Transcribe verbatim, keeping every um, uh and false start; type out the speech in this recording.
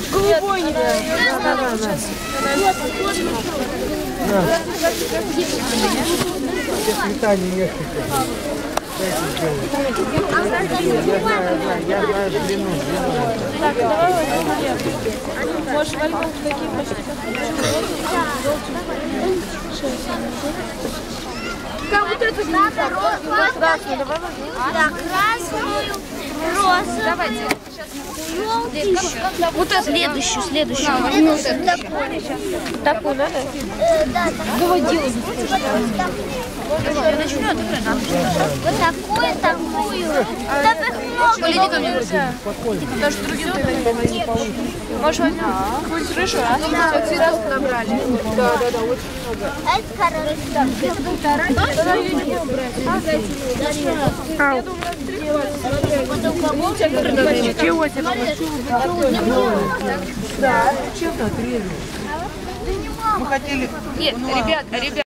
какой-то. Голубой не дает. Сейчас метание несколько. Я знаю, я знаю длину. Так, давай возьмем. Можешь вальгов такие почти. Как будто это на красную, давай возьмем. Да, красную, розовую, давайте. Желтый. Вот это следующую, следующую. Ну, следующую. Такую надо? Да, такую. Давай делай. Я начну, а ты прям начнешь. Вот такую, такую. Да так много. Полети ко мне, друзья. Потому что другим ты не получишь. Можешь возьмем какую-то крышу, а? Вот цветов набрали. Да, да, да, очень много. Это хорошо. А, чего тебе? Да, чем-то отрезал. Мы хотели... Нет, ребят, ребят.